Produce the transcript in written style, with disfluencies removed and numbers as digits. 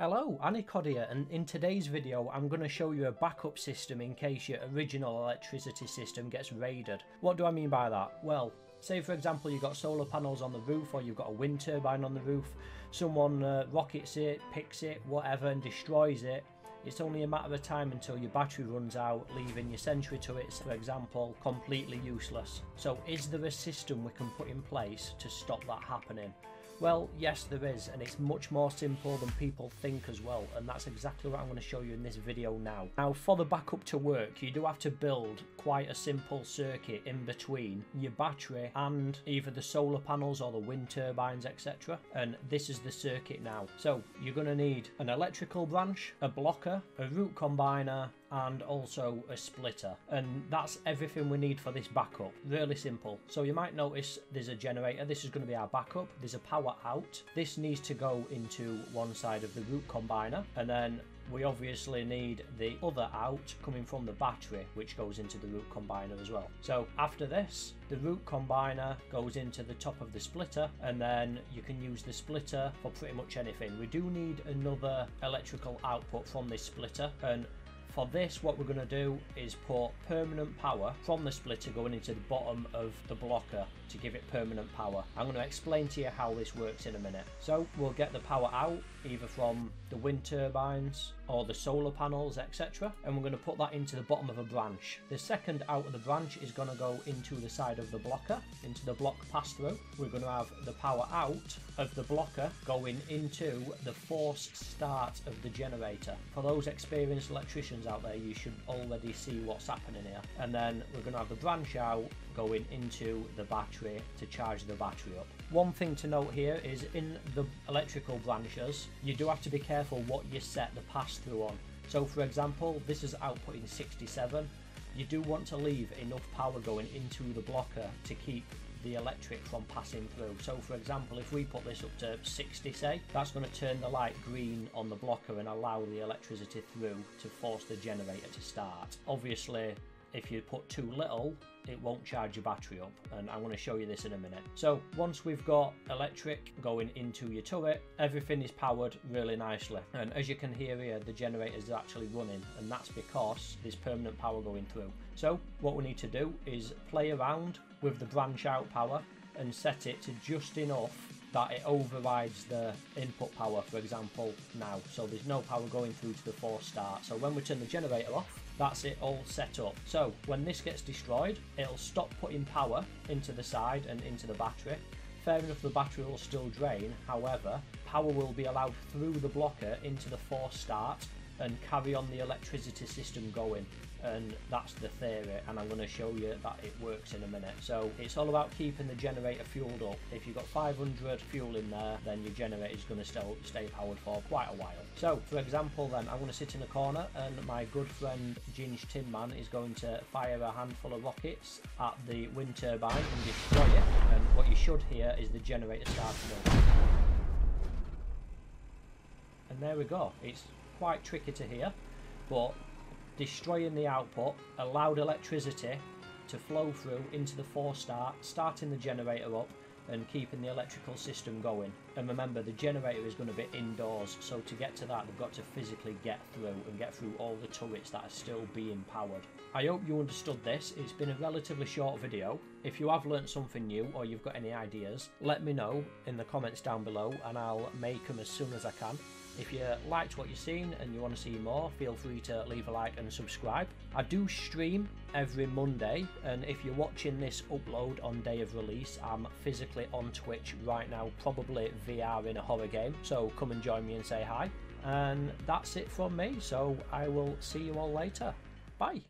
Hello, Ani Cod here, and in today's video I'm going to show you a backup system in case your original electricity system gets raided. What do I mean by that? Well, say for example you've got solar panels on the roof or you've got a wind turbine on the roof, someone rockets it, picks it, whatever, and destroys it. It's only a matter of time until your battery runs out, leaving your sentry turrets, for example, completely useless. So is there a system we can put in place to stop that happening? Well, yes there is, and it's much more simple than people think as well, and that's exactly what I'm going to show you in this video now. Now, for the backup to work, you do have to build quite a simple circuit in between your battery and either the solar panels or the wind turbines, etc. And this is the circuit now. So you're going to need an electrical branch, a blocker, a root combiner, and also a splitter, and that's everything we need for this backup. Really simple. So you might notice there's a generator. This is going to be our backup. There's a power out. This needs to go into one side of the root combiner, and then we obviously need the other out coming from the battery, which goes into the root combiner as well. So after this, the root combiner goes into the top of the splitter, and then you can use the splitter for pretty much anything. We do need another electrical output from this splitter, and for this, what we're going to do is put permanent power from the splitter going into the bottom of the blocker to give it permanent power. I'm going to explain to you how this works in a minute. So we'll get the power out either from the wind turbines or the solar panels, etc. And we're going to put that into the bottom of a branch. The second out of the branch is going to go into the side of the blocker, into the block pass through. We're going to have the power out of the blocker going into the force start of the generator. For those experienced electricians out there, you should already see what's happening here. And then we're going to have the branch out going into the battery to charge the battery up. One thing to note here is in the electrical branches, you do have to be careful what you set the pass through on. So for example, this is outputting 67. You do want to leave enough power going into the blocker to keep the electric from passing through. So for example, if we put this up to 60, say, that's going to turn the light green on the blocker and allow the electricity through to force the generator to start. Obviously, if you put too little, it won't charge your battery up, and I'm going to show you this in a minute. So once we've got electric going into your turret, everything is powered really nicely, and as you can hear here, the generators are actually running, and that's because there's permanent power going through. So what we need to do is play around with the branch out power and set it to just enough that it overrides the input power, for example, now. So there's no power going through to the force start. So when we turn the generator off, that's it all set up. So when this gets destroyed, it'll stop putting power into the side and into the battery. Fair enough, the battery will still drain. However, power will be allowed through the blocker into the force start and carry on the electricity system going, and that's the theory, and I'm going to show you that it works in a minute. So it's all about keeping the generator fueled up. If you've got 500 fuel in there, then your generator is going to still stay powered for quite a while. So for example then, I'm going to sit in a corner and my good friend Ginge Tin Man is going to fire a handful of rockets at the wind turbine and destroy it, and what you should hear is the generator starting up. And there we go. It's quite tricky to hear, but destroying the output allowed electricity to flow through into the force start, starting the generator up and keeping the electrical system going. And remember, the generator is going to be indoors, so to get to that, they've got to physically get through and get through all the turrets that are still being powered. I hope you understood this. It's been a relatively short video. If you have learned something new or you've got any ideas, let me know in the comments down below and I'll make them as soon as I can. If you liked what you've seen and you want to see more, feel free to leave a like and subscribe. I do stream every Monday, and if you're watching this upload on day of release, I'm physically on Twitch right now, probably VR in a horror game, so come and join me and say hi. And that's it from me, so I will see you all later. Bye.